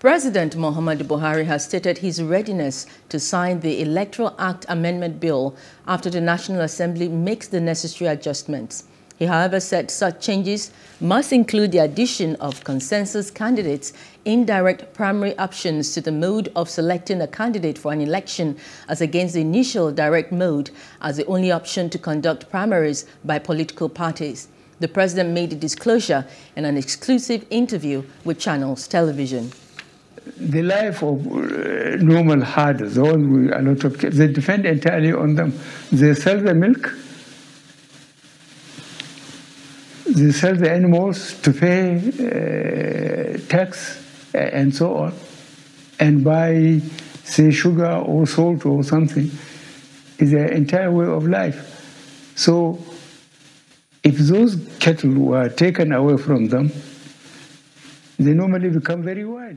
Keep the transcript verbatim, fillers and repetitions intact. President Muhammadu Buhari has stated his readiness to sign the Electoral Act Amendment Bill after the National Assembly makes the necessary adjustments. He, however, said such changes must include the addition of consensus candidates in direct primary options to the mode of selecting a candidate for an election as against the initial direct mode as the only option to conduct primaries by political parties. The president made the disclosure in an exclusive interview with Channels Television. The life of uh, normal herders, all we, a lot of kids, they depend entirely on them. They sell the milk, they sell the animals to pay uh, tax uh, and so on, and buy, say, sugar or salt or something. It's their entire way of life. So if those cattle were taken away from them, they normally become very wild.